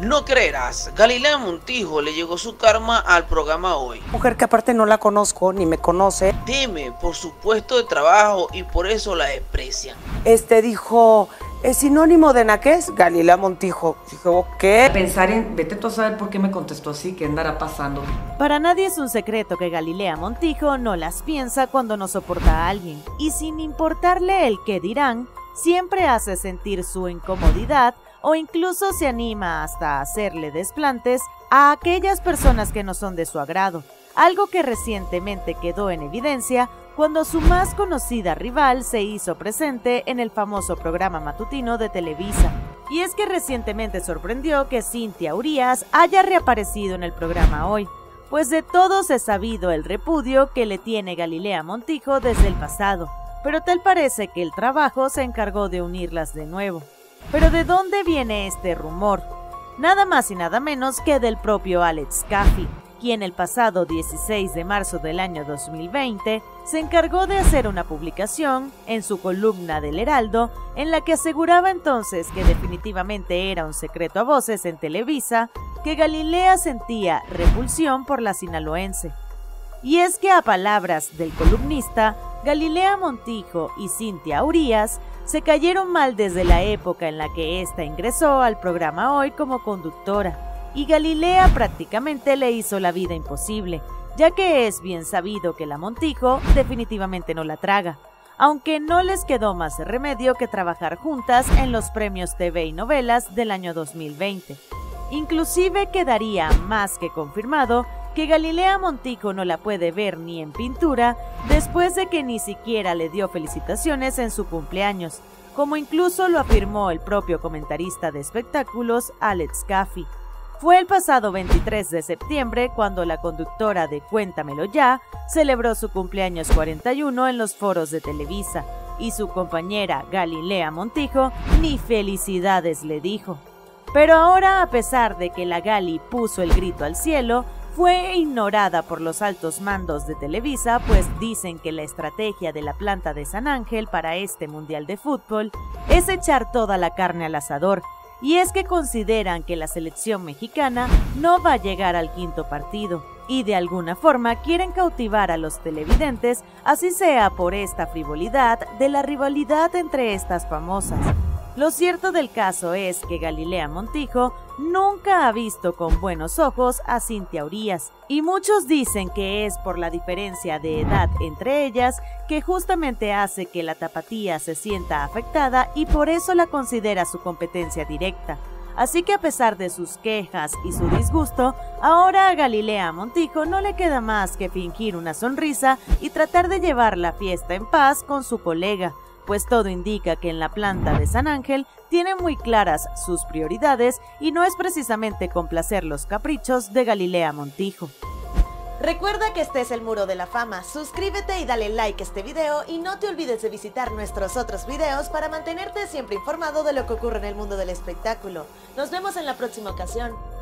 No creerás, Galilea Montijo le llegó su karma al programa Hoy. Mujer que aparte no la conozco, ni me conoce. Teme por su puesto de trabajo y por eso la desprecian. Dijo, ¿es sinónimo de naqués? Galilea Montijo. Dijo, ¿qué? Pensar en, vete tú a saber por qué me contestó así, qué andará pasando. Para nadie es un secreto que Galilea Montijo no las piensa cuando no soporta a alguien. Y sin importarle el qué dirán, siempre hace sentir su incomodidad o incluso se anima hasta hacerle desplantes a aquellas personas que no son de su agrado, algo que recientemente quedó en evidencia cuando su más conocida rival se hizo presente en el famoso programa matutino de Televisa. Y es que recientemente sorprendió que Cynthia Urías haya reaparecido en el programa Hoy, pues de todos es sabido el repudio que le tiene Galilea Montijo desde el pasado, pero tal parece que el trabajo se encargó de unirlas de nuevo. ¿Pero de dónde viene este rumor? Nada más y nada menos que del propio Alex Caffey, quien el pasado 16 de marzo del año 2020 se encargó de hacer una publicación en su columna del Heraldo en la que aseguraba entonces que definitivamente era un secreto a voces en Televisa que Galilea sentía repulsión por la sinaloense. Y es que a palabras del columnista, Galilea Montijo y Cynthia Urías se cayeron mal desde la época en la que ésta ingresó al programa Hoy como conductora, y Galilea prácticamente le hizo la vida imposible, ya que es bien sabido que la Montijo definitivamente no la traga, aunque no les quedó más remedio que trabajar juntas en los premios TV y novelas del año 2020. Inclusive quedaría más que confirmado que Galilea Montijo no la puede ver ni en pintura después de que ni siquiera le dio felicitaciones en su cumpleaños, como incluso lo afirmó el propio comentarista de espectáculos Alex Caffey. Fue el pasado 23 de septiembre cuando la conductora de Cuéntamelo Ya celebró su cumpleaños 41 en los foros de Televisa y su compañera Galilea Montijo ni felicidades le dijo. Pero ahora, a pesar de que la Gali puso el grito al cielo, fue ignorada por los altos mandos de Televisa, pues dicen que la estrategia de la planta de San Ángel para este mundial de fútbol es echar toda la carne al asador, y es que consideran que la selección mexicana no va a llegar al quinto partido, y de alguna forma quieren cautivar a los televidentes, así sea por esta frivolidad de la rivalidad entre estas famosas. Lo cierto del caso es que Galilea Montijo nunca ha visto con buenos ojos a Cynthia Urías, y muchos dicen que es por la diferencia de edad entre ellas que justamente hace que la tapatía se sienta afectada y por eso la considera su competencia directa. Así que a pesar de sus quejas y su disgusto, ahora a Galilea Montijo no le queda más que fingir una sonrisa y tratar de llevar la fiesta en paz con su colega, pues todo indica que en la planta de San Ángel tiene muy claras sus prioridades y no es precisamente complacer los caprichos de Galilea Montijo. Recuerda que este es el Muro de la Fama, suscríbete y dale like a este video y no te olvides de visitar nuestros otros videos para mantenerte siempre informado de lo que ocurre en el mundo del espectáculo. Nos vemos en la próxima ocasión.